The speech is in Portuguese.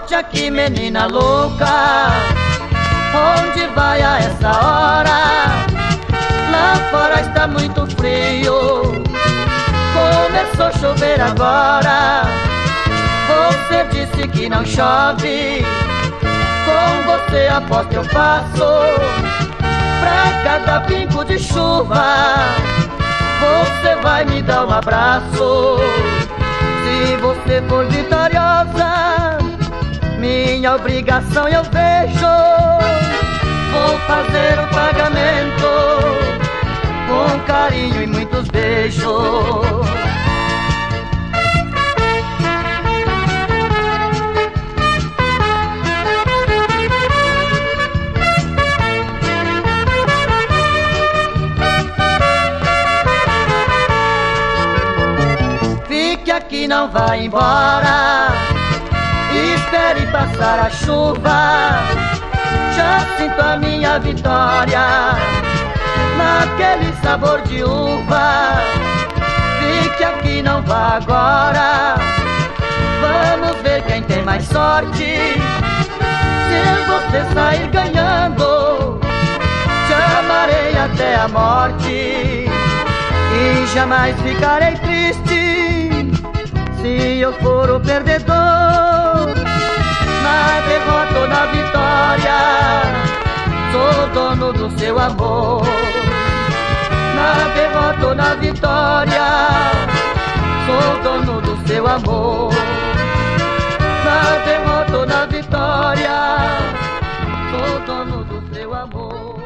volte aqui, menina louca. Onde vai a essa hora? Lá fora está muito frio, começou a chover agora. Você disse que não chove, com você aposto eu passo pra cada pingo de chuva. Você vai me dar um abraço, se você for vitoriosa. Minha obrigação eu vejo, vou fazer o pagamento com carinho e muitos beijos. Fique aqui, não vá embora, espere passar a chuva. Já sinto a minha vitória naquele sabor de uva. Fique aqui, não vá agora, vamos ver quem tem mais sorte. Se você sair ganhando, te amarei até a morte, e jamais ficarei triste se eu for o perdedor. Na derrota ou na vitória, sou dono do seu amor. Na derrota ou na vitória, sou dono do seu amor. Na derrota ou na vitória, sou dono do seu amor.